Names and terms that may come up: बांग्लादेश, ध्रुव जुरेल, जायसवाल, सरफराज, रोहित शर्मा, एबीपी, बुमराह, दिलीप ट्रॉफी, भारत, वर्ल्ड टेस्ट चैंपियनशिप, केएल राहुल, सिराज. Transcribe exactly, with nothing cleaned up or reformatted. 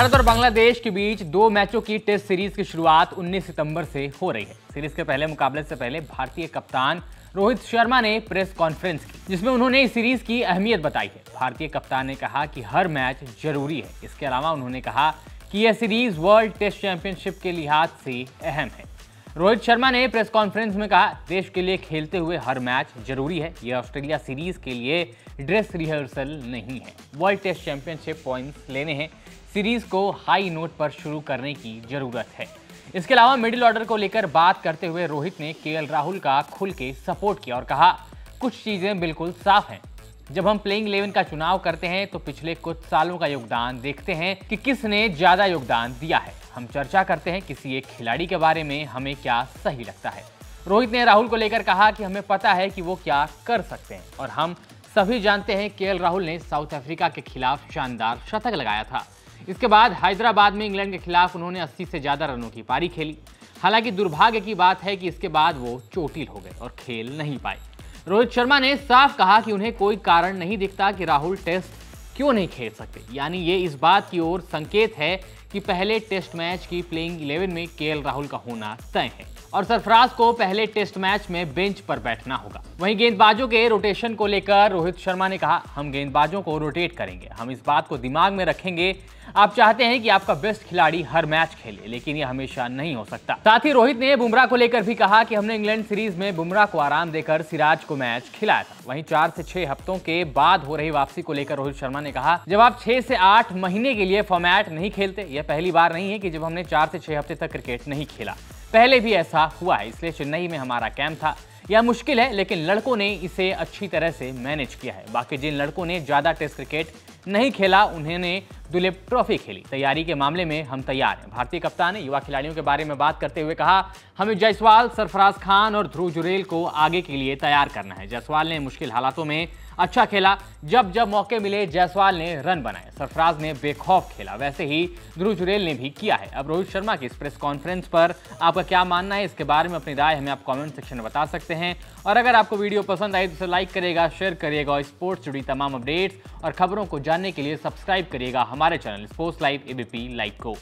भारत और बांग्लादेश के बीच दो मैचों की टेस्ट सीरीज की शुरुआत उन्नीस सितंबर से हो रही है। सीरीज के पहले मुकाबले से पहले भारतीय कप्तान रोहित शर्मा ने प्रेस कॉन्फ्रेंस की, जिसमें उन्होंने इस सीरीज की अहमियत बताई है। भारतीय कप्तान ने कहा कि हर मैच जरूरी है। इसके अलावा उन्होंने कहा कि यह सीरीज वर्ल्ड टेस्ट चैंपियनशिप के लिहाज से अहम है। रोहित शर्मा ने प्रेस कॉन्फ्रेंस में कहा, देश के लिए खेलते हुए हर मैच जरूरी है। यह ऑस्ट्रेलिया सीरीज के लिए ड्रेस रिहर्सल नहीं है। वर्ल्ड टेस्ट चैंपियनशिप पॉइंट्स लेने हैं, सीरीज को हाई नोट पर शुरू करने की जरूरत है। इसके अलावा मिडिल ऑर्डर को लेकर बात करते हुए रोहित ने केएल राहुल का खुल के सपोर्ट किया और कहा, कुछ चीज़ें बिल्कुल साफ हैं। जब हम प्लेइंग इलेवन का चुनाव करते हैं तो पिछले कुछ सालों का योगदान देखते हैं कि किसने ज़्यादा योगदान दिया है। हम चर्चा करते हैं किसी एक खिलाड़ी के बारे में हमें क्या सही लगता है। रोहित ने राहुल को लेकर कहा कि हमें पता है कि वो क्या कर सकते हैं और हम सभी जानते हैं केएल राहुल ने साउथ अफ्रीका के खिलाफ शानदार शतक लगाया था। इसके बाद हैदराबाद में इंग्लैंड के खिलाफ उन्होंने अस्सी से ज़्यादा रनों की पारी खेली। हालांकि दुर्भाग्य की बात है कि इसके बाद वो चोटिल हो गए और खेल नहीं पाए। रोहित शर्मा ने साफ कहा कि उन्हें कोई कारण नहीं दिखता कि राहुल टेस्ट क्यों नहीं खेल सकते। यानी ये इस बात की ओर संकेत है कि पहले टेस्ट मैच की प्लेइंग इलेवन में केएल राहुल का होना तय है और सरफराज को पहले टेस्ट मैच में बेंच पर बैठना होगा। वहीं गेंदबाजों के रोटेशन को लेकर रोहित शर्मा ने कहा, हम गेंदबाजों को रोटेट करेंगे। हम इस बात को दिमाग में रखेंगे। आप चाहते हैं कि आपका बेस्ट खिलाड़ी हर मैच खेले, लेकिन यह हमेशा नहीं हो सकता। साथ ही रोहित ने बुमराह को लेकर भी कहा कि हमने इंग्लैंड सीरीज में बुमराह को आराम देकर सिराज को मैच खिलाया था। वहीं चार से छह हफ्तों के बाद हो रही वापसी को लेकर रोहित शर्मा ने कहा, जब आप छह से आठ महीने के लिए फॉर्मेट नहीं खेलते, यह पहली बार नहीं है कि जब हमने चार से छह हफ्ते तक क्रिकेट नहीं खेला। पहले भी ऐसा हुआ है, इसलिए चेन्नई में हमारा कैंप था। यह मुश्किल है, लेकिन लड़कों ने इसे अच्छी तरह से मैनेज किया है। बाकी जिन लड़कों ने ज़्यादा टेस्ट क्रिकेट नहीं खेला, उन्होंने दिलीप ट्रॉफी खेली। तैयारी के मामले में हम तैयार हैं। भारतीय कप्तान ने युवा खिलाड़ियों के बारे में बात करते हुए कहा, हमें जायसवाल, सरफराज खान और ध्रुव जुरेल को आगे के लिए तैयार करना है। जायसवाल ने मुश्किल हालातों में अच्छा खेला। जब जब मौके मिले जायसवाल ने रन बनाए। सरफराज ने बेखौफ खेला, वैसे ही ध्रुव जुरेल ने भी किया है। अब रोहित शर्मा की इस प्रेस कॉन्फ्रेंस पर आपका क्या मानना है, इसके बारे में अपनी राय हमें आप कमेंट सेक्शन में बता सकते हैं। और अगर आपको वीडियो पसंद आई तो इसे लाइक करिएगा, शेयर करिएगा और स्पोर्ट्स जुड़ी तमाम अपडेट्स और खबरों को जानने के लिए सब्सक्राइब करिएगा हमारे channel sports live एबीपी live को।